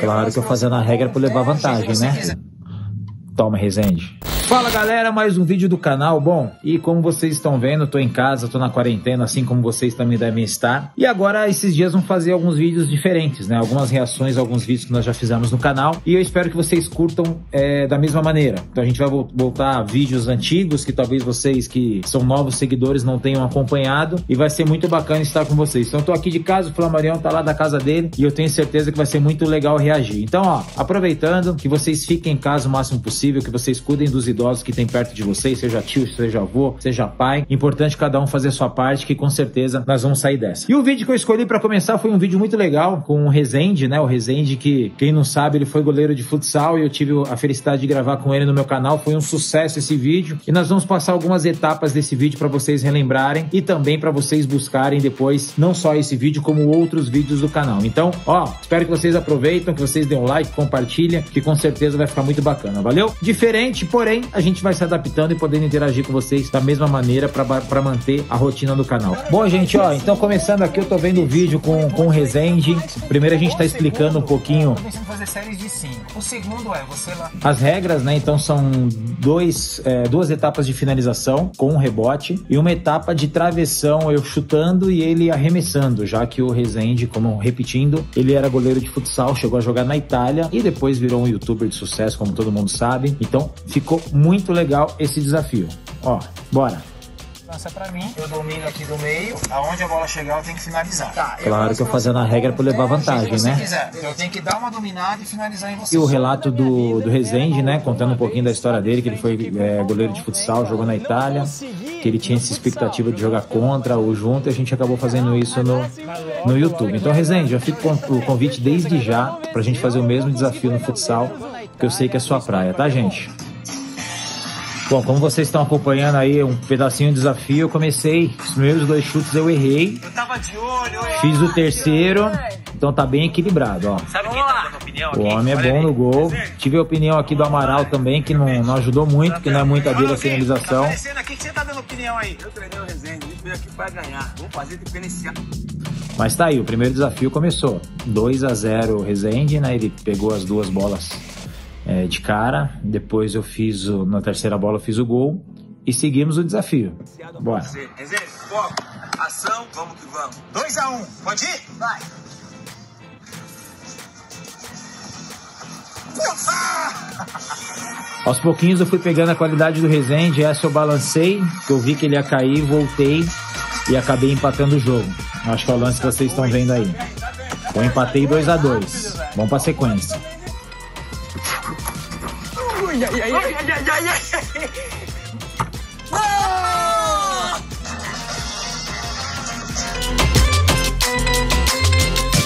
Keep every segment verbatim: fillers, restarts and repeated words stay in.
Claro que eu fazendo a regra para levar vantagem, né? Toma, Rezende. Fala, galera, mais um vídeo do canal. Bom, e como vocês estão vendo, eu tô em casa, tô na quarentena, assim como vocês também devem estar. E agora, esses dias, vamos fazer alguns vídeos diferentes, né? Algumas reações, alguns vídeos que nós já fizemos no canal. E eu espero que vocês curtam é, da mesma maneira. Então, a gente vai voltar a vídeos antigos, que talvez vocês que são novos seguidores não tenham acompanhado. E vai ser muito bacana estar com vocês. Então, eu tô aqui de casa, o Flamarion tá lá da casa dele. E eu tenho certeza que vai ser muito legal reagir. Então, ó, aproveitando que vocês fiquem em casa o máximo possível, que vocês cuidem dos idosos que tem perto de vocês, seja tio, seja avô, seja pai. Importante cada um fazer a sua parte, que com certeza nós vamos sair dessa. E o vídeo que eu escolhi para começar foi um vídeo muito legal com o Rezende, né? O Rezende, que quem não sabe, ele foi goleiro de futsal e eu tive a felicidade de gravar com ele no meu canal. Foi um sucesso esse vídeo e nós vamos passar algumas etapas desse vídeo para vocês relembrarem e também para vocês buscarem depois não só esse vídeo como outros vídeos do canal. Então, ó, espero que vocês aproveitem, que vocês dêem um like, compartilhem, que com certeza vai ficar muito bacana, valeu? Diferente, porém, a gente vai se adaptando e podendo interagir com vocês da mesma maneira para manter a rotina do canal. Bom, gente, ó, então começando aqui, eu tô vendo o vídeo com, com o Rezende. Primeiro a gente tá explicando um pouquinho... O segundo é você lá... As regras, né, então são dois, é, duas etapas de finalização com um rebote e uma etapa de travessão, eu chutando e ele arremessando, já que o Rezende, como repetindo, ele era goleiro de futsal, chegou a jogar na Itália e depois virou um youtuber de sucesso, como todo mundo sabe. Então, ficou muito legal esse desafio. Ó, bora. Lança pra mim, eu domino aqui do meio. Aonde a bola chegar, eu tenho que finalizar. Tá, claro que eu fazendo a regra pra levar vantagem, né? Quiser. Eu tenho que dar uma dominada e finalizar em você. E o relato do, do Rezende, né? Contando um pouquinho da história dele, que ele foi é, goleiro de futsal, jogou na Itália, que ele tinha essa expectativa de jogar contra ou junto, e a gente acabou fazendo isso no, no YouTube. Então, Rezende, eu fico com o convite desde já pra gente fazer o mesmo desafio no futsal, que eu sei que é sua praia, tá, gente? Bom, como vocês estão acompanhando aí um pedacinho do desafio, eu comecei os primeiros dois chutes, eu errei. Eu tava de olho, fiz o terceiro, então tá bem equilibrado, ó. Sabe quem tá dando opinião aqui? O homem é bom no gol. Tive a opinião aqui do Amaral também, que não, não ajudou muito, que não é muita dele a finalização. Tá aparecendo aqui, que você tá dando opinião aí? Eu treinei o Rezende, ele veio aqui pra ganhar. Vou fazer diferenciar. Mas tá aí, o primeiro desafio começou. dois a zero o Rezende, né? Ele pegou as duas bolas É, de cara, depois eu fiz o, na terceira bola eu fiz o gol e seguimos o desafio. Bora. Rezende, foco, ação, vamos que vamos. dois a um, pode ir? Vai. Aos pouquinhos eu fui pegando a qualidade do Rezende, essa eu balancei, que eu vi que ele ia cair, voltei e acabei empatando o jogo. Acho que é o lance que vocês estão vendo aí. Eu empatei dois a dois. Vamos pra sequência. Ai, ai, ai, ai, ai, ai, ai. Ah!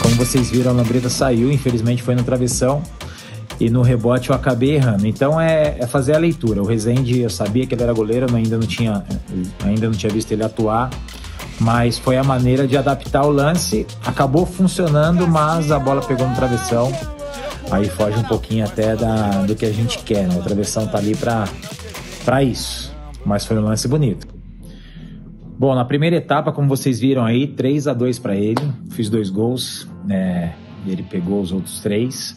Como vocês viram, a lambreta saiu, infelizmente foi no travessão e no rebote eu acabei errando. Então é, é fazer a leitura. O Rezende, eu sabia que ele era goleiro, mas ainda não tinha, ainda não tinha visto ele atuar, mas foi a maneira de adaptar o lance. Acabou funcionando, mas a bola pegou no travessão. Aí foge um pouquinho até da, do que a gente quer, né? A travessão tá ali pra, pra isso. Mas foi um lance bonito. Bom, na primeira etapa, como vocês viram aí, três a dois pra ele. Fiz dois gols, né? Ele pegou os outros três.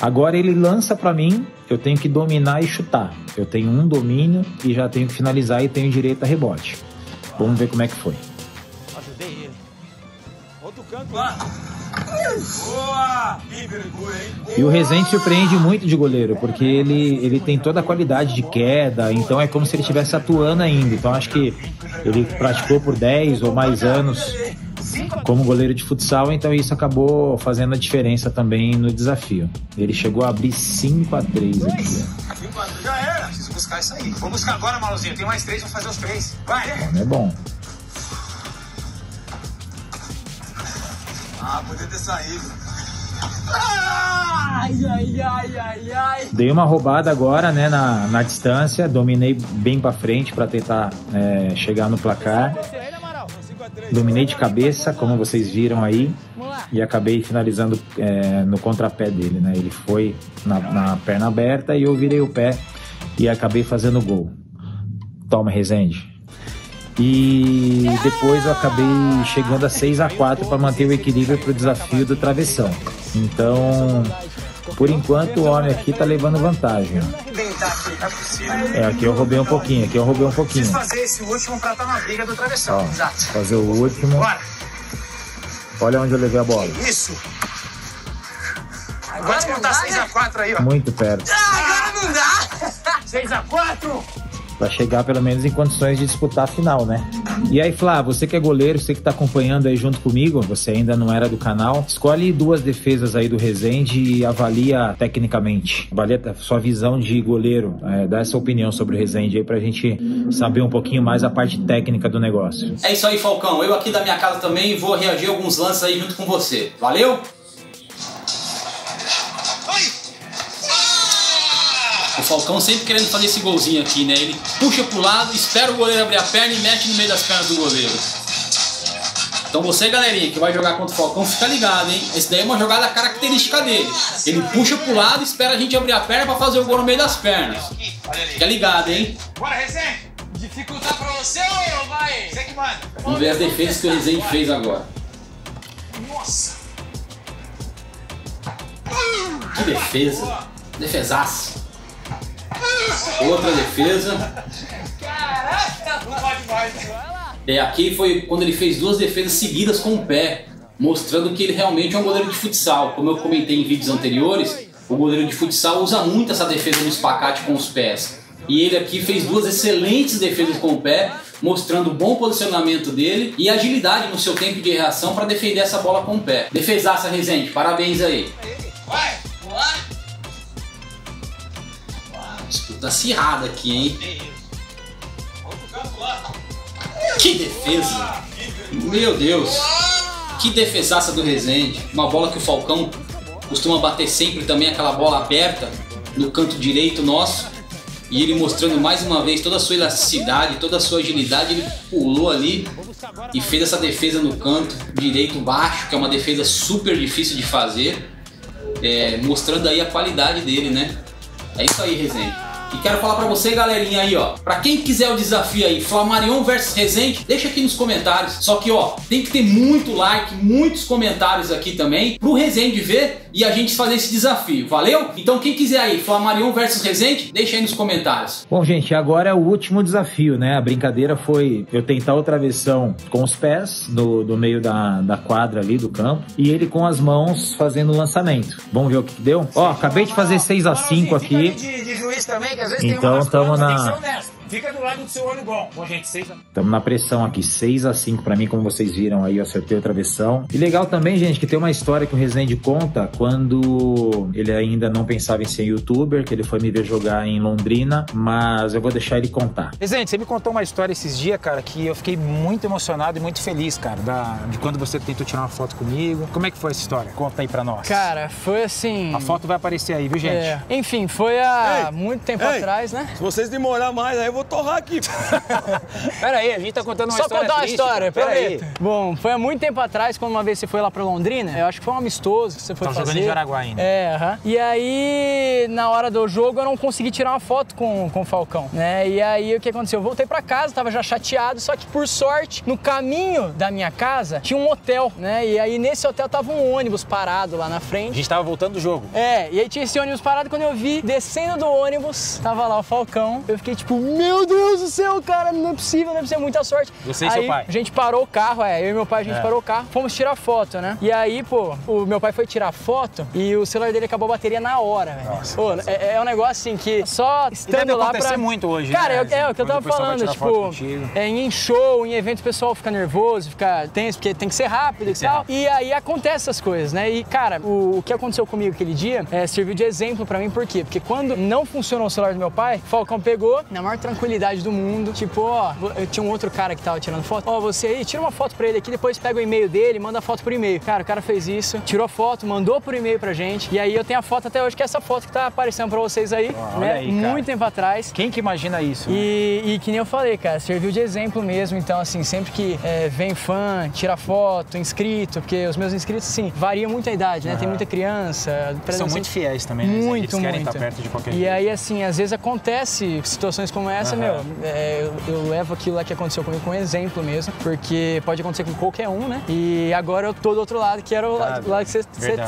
Agora ele lança pra mim, eu tenho que dominar e chutar. Eu tenho um domínio e já tenho que finalizar e tenho direito a rebote. Vamos ver como é que foi. Ajudei ele. Outro canto lá. Boa! Que vergonha, hein? Boa! E o Rezende surpreende muito de goleiro, porque ele, ele tem toda a qualidade de queda, então é como se ele estivesse atuando ainda. Então acho que ele praticou por dez ou mais anos como goleiro de futsal, então isso acabou fazendo a diferença também no desafio. Ele chegou a abrir cinco a três aqui. Já era, preciso buscar isso aí. Vou buscar agora, Maluzinho. Tem mais três, vou fazer os três. Vai! É bom. Ah, podia ter saído. Ai, ai, ai, ai, ai. Dei uma roubada agora, né, na, na distância. Dominei bem pra frente pra tentar é, chegar no placar. Dominei de cabeça, como vocês viram aí. E acabei finalizando é, no contrapé dele, né? Ele foi na, na perna aberta e eu virei o pé e acabei fazendo gol. Toma, Rezende. E depois eu acabei chegando a seis a quatro para manter o equilíbrio para o desafio do travessão. Então Por enquanto o homem aqui tá levando vantagem, ó. É, aqui eu roubei um pouquinho, aqui eu roubei um pouquinho. Fazer esse último pra estar na briga do travessão. Fazer o último. Bora. Olha onde eu levei a bola. Que isso. Agora vamos botar seis a quatro aí, ó. Muito perto. Ah, agora não dá. seis a quatro. Pra chegar pelo menos em condições de disputar a final, né? E aí, Flá, você que é goleiro, você que tá acompanhando aí junto comigo, você ainda não era do canal, escolhe duas defesas aí do Rezende e avalia tecnicamente. Avalia a sua visão de goleiro, é, dá essa opinião sobre o Rezende aí pra gente saber um pouquinho mais a parte técnica do negócio. É isso aí, Falcão. Eu aqui da minha casa também vou reagir a alguns lances aí junto com você. Valeu? O Falcão sempre querendo fazer esse golzinho aqui, né? Ele puxa pro lado, espera o goleiro abrir a perna e mete no meio das pernas do goleiro. Então você, galerinha, que vai jogar contra o Falcão, fica ligado, hein? Esse daí é uma jogada característica dele. Ele puxa pro lado, espera a gente abrir a perna pra fazer o gol no meio das pernas. Fica ligado, hein? Bora, Rezende! Dificultar pra você ou vai? Você que manda. Vamos ver as defesas que o Rezende fez agora. Nossa! Que defesa! Defesaço! Outra defesa. Caraca, não pode mais. É, aqui foi quando ele fez duas defesas seguidas com o pé, mostrando que ele realmente é um goleiro de futsal. Como eu comentei em vídeos anteriores, o goleiro de futsal usa muito essa defesa do espacate com os pés. E ele aqui fez duas excelentes defesas com o pé, mostrando o bom posicionamento dele e agilidade no seu tempo de reação para defender essa bola com o pé. Defesaça, Rezende, parabéns aí. Vai, vai. Disputa acirrada aqui, hein? Que defesa! Meu Deus! Que defesaça do Rezende! Uma bola que o Falcão costuma bater sempre também, aquela bola aberta no canto direito nosso. E ele mostrando mais uma vez toda a sua elasticidade, toda a sua agilidade. Ele pulou ali e fez essa defesa no canto direito baixo, que é uma defesa super difícil de fazer. É, mostrando aí a qualidade dele, né? É isso aí, Rezende. E quero falar pra você, galerinha, aí, ó. Pra quem quiser o desafio aí, Flamarion versus Rezende, deixa aqui nos comentários. Só que, ó, tem que ter muito like, muitos comentários aqui também, pro Rezende ver e a gente fazer esse desafio, valeu? Então, quem quiser aí, Flamarion versus Rezende, deixa aí nos comentários. Bom, gente, agora é o último desafio, né? A brincadeira foi eu tentar o travessão com os pés, do, do meio da, da quadra ali, do campo, e ele com as mãos fazendo o lançamento. Vamos ver o que, que deu? Ó, acabei de fazer seis a cinco aqui. De, de juiz também, que às vezes então estamos na... Fica do lado do seu olho igual. Bom, gente, seis a... Tamo na pressão aqui, seis a cinco pra mim, como vocês viram aí, eu acertei o travessão. E legal também, gente, que tem uma história que o Rezende conta quando ele ainda não pensava em ser youtuber, que ele foi me ver jogar em Londrina, mas eu vou deixar ele contar. Rezende, você me contou uma história esses dias, cara, que eu fiquei muito emocionado e muito feliz, cara, da... de quando você tentou tirar uma foto comigo. Como é que foi essa história? Conta aí pra nós. Cara, foi assim... A foto vai aparecer aí, viu, gente? É. Enfim, foi há ei, muito tempo ei, atrás, né? Se vocês demorar mais, aí eu vou torrar aqui. Pera aí, a gente tá contando uma só história. Só contar uma história, pera aí. Bom, foi há muito tempo atrás, quando uma vez você foi lá pra Londrina, eu acho que foi um amistoso que você foi fazer. Tava jogando em Joraguá ainda. É, aham. Uh-huh. E aí, na hora do jogo, eu não consegui tirar uma foto com, com o Falcão, né? E aí, o que aconteceu? Eu voltei pra casa, tava já chateado, só que, por sorte, no caminho da minha casa, tinha um hotel, né? E aí, nesse hotel, tava um ônibus parado lá na frente. A gente tava voltando do jogo. É, e aí tinha esse ônibus parado, quando eu vi, descendo do ônibus, tava lá o Falcão. Eu fiquei, tipo, meu Deus do céu, cara, não é possível, não é possível, muita sorte. Você e seu pai? A gente parou o carro, é, eu e meu pai, a gente é. parou o carro, fomos tirar foto, né? E aí, pô, o meu pai foi tirar foto e o celular dele acabou a bateria na hora, velho. Nossa, pô, nossa. É, é um negócio assim que só estando lá pra... Deve muito hoje, cara, né? Cara, é, é o que eu tava falando, tipo, é, em show, em evento, o pessoal fica nervoso, fica tenso, porque tem que ser rápido e tal. E aí acontece essas coisas, né? E, cara, o, o que aconteceu comigo aquele dia é, serviu de exemplo pra mim, por quê? Porque quando não funcionou o celular do meu pai, o Falcão pegou, na maior tranquilidade do mundo, tipo, ó, eu tinha um outro cara que tava tirando foto, ó, você aí, tira uma foto pra ele aqui, depois pega o e-mail dele, manda a foto por e-mail. Cara, o cara fez isso, tirou foto, mandou por e-mail pra gente, e aí eu tenho a foto até hoje, que é essa foto que tá aparecendo pra vocês aí, ah, né, aí, muito tempo atrás. Quem que imagina isso? E, e que nem eu falei, cara, serviu de exemplo mesmo, então, assim, sempre que é, vem fã, tira foto, inscrito, porque os meus inscritos, assim, variam muito a idade, né, uhum. Tem muita criança. São muito fiéis também, né? Muito, eles querem muito. Estar perto de qualquer E jeito. Aí, assim, às vezes acontece situações como essa, Mas, uhum. meu, é, eu, eu levo aquilo lá que aconteceu comigo como exemplo mesmo, porque pode acontecer com qualquer um, né? E agora eu tô do outro lado, que era o lado que você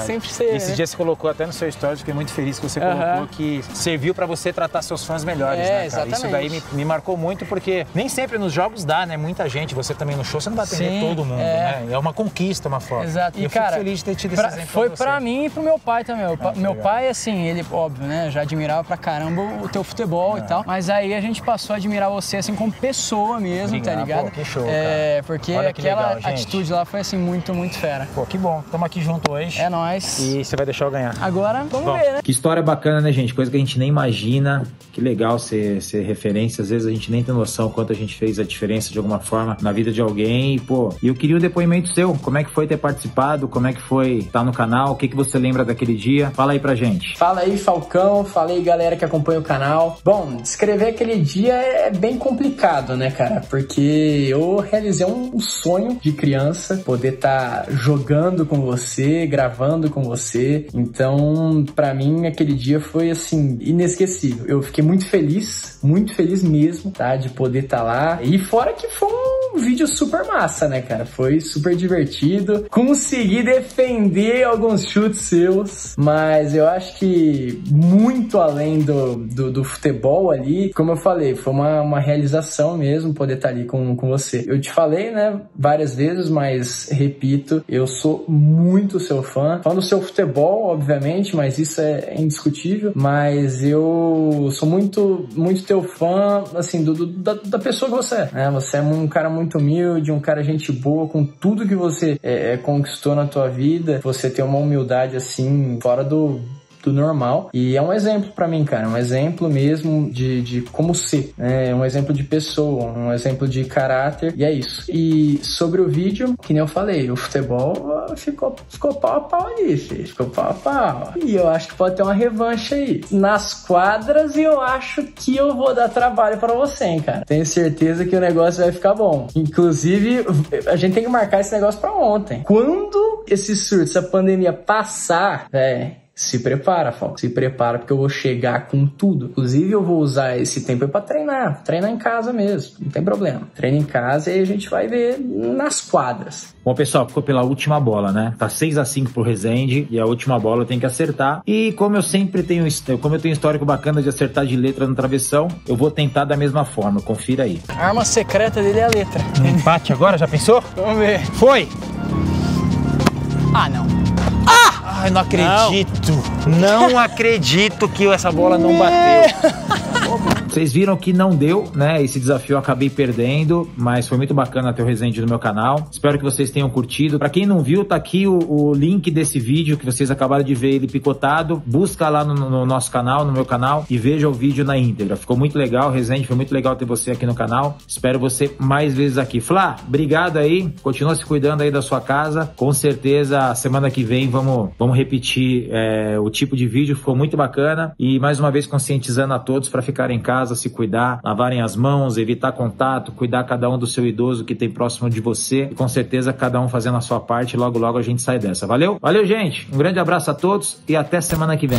sempre ser. Esse né? dia você colocou até no seu stories, fiquei muito feliz que você uhum. colocou que serviu pra você tratar seus fãs melhores, é, né, cara? Exatamente. Isso daí me, me marcou muito, porque nem sempre nos jogos dá, né? Muita gente, você também no show, você não vai atender Sim, todo mundo, é... né? É uma conquista, uma foto. Exato. E, e eu cara, fico feliz de ter tido esse pra, exemplo Foi pra, pra mim e pro meu pai também. Meu, ah, meu pai, assim, ele, óbvio, né? Já admirava pra caramba o teu futebol ah. e tal, mas aí a gente passou a admirar você, assim, como pessoa mesmo, Obrigado. tá ligado? Pô, que show, é, porque Olha aquela legal, atitude lá foi, assim, muito, muito fera. Pô, que bom. Tamo aqui junto hoje. É nóis. E você vai deixar eu ganhar. Agora, vamos bom. ver, né? Que história bacana, né, gente? Coisa que a gente nem imagina. Que legal ser, ser referência. Às vezes a gente nem tem noção quanto a gente fez a diferença de alguma forma na vida de alguém. E, pô, e eu queria um depoimento seu. Como é que foi ter participado? Como é que foi estar no canal? O que, que você lembra daquele dia? Fala aí pra gente. Fala aí, Falcão. Fala aí, galera que acompanha o canal. Bom, descrever aquele dia é bem complicado, né, cara? Porque eu realizei um sonho de criança, poder estar jogando com você, gravando com você. Então, pra mim, aquele dia foi, assim, inesquecível. Eu fiquei muito feliz, muito feliz mesmo, tá? De poder estar lá. E fora que foi um vídeo super massa, né, cara? Foi super divertido. Consegui defender alguns chutes seus, mas eu acho que muito além do, do, do futebol ali, como eu falei, foi uma, uma realização mesmo poder estar ali com, com você. Eu te falei, né, várias vezes, mas repito, eu sou muito seu fã. Fã do seu futebol, obviamente, mas isso é indiscutível, mas eu sou muito, muito teu fã, assim, do, do, da, da pessoa que você é, né? Você é um cara muito humilde, um cara gente boa, com tudo que você é, é, conquistou na tua vida. Você tem uma humildade, assim, fora do... do normal, e é um exemplo pra mim, cara, um exemplo mesmo de, de como ser, né, um exemplo de pessoa, um exemplo de caráter, e é isso. E sobre o vídeo, que nem eu falei, o futebol ficou, ficou pau a pau ali, ficou pau a pau, e eu acho que pode ter uma revanche aí, nas quadras, e eu acho que eu vou dar trabalho pra você, hein, cara, tenho certeza que o negócio vai ficar bom. Inclusive, a gente tem que marcar esse negócio pra ontem, quando esse surto, essa pandemia passar, velho. Se prepara, Falcão. Se prepara, porque eu vou chegar com tudo. Inclusive, eu vou usar esse tempo para treinar. Treinar em casa mesmo, não tem problema. Treina em casa e a gente vai ver nas quadras. Bom, pessoal, ficou pela última bola, né? Tá seis a cinco pro Rezende e a última bola eu tenho que acertar. E como eu sempre tenho, como eu tenho histórico bacana de acertar de letra no travessão, eu vou tentar da mesma forma. Confira aí. A arma secreta dele é a letra. Um empate agora, já pensou? Vamos ver. Foi! Ah, não. Ah! Ai, não acredito. Não, não acredito que essa bola não bateu. Vocês viram que não deu, né? Esse desafio eu acabei perdendo, mas foi muito bacana ter o Rezende no meu canal. Espero que vocês tenham curtido. Pra quem não viu, tá aqui o, o link desse vídeo que vocês acabaram de ver ele picotado. Busca lá no, no nosso canal, no meu canal, e veja o vídeo na íntegra. Ficou muito legal, Rezende, foi muito legal ter você aqui no canal. Espero você mais vezes aqui. Flá, obrigado aí. Continua se cuidando aí da sua casa. Com certeza, semana que vem vamos, vamos repetir é, o tipo de vídeo. Ficou muito bacana. E mais uma vez conscientizando a todos pra ficarem em casa, se cuidar, lavarem as mãos, evitar contato, cuidar cada um do seu idoso que tem próximo de você, e com certeza cada um fazendo a sua parte, logo logo a gente sai dessa. Valeu? Valeu, gente! Um grande abraço a todos e até semana que vem.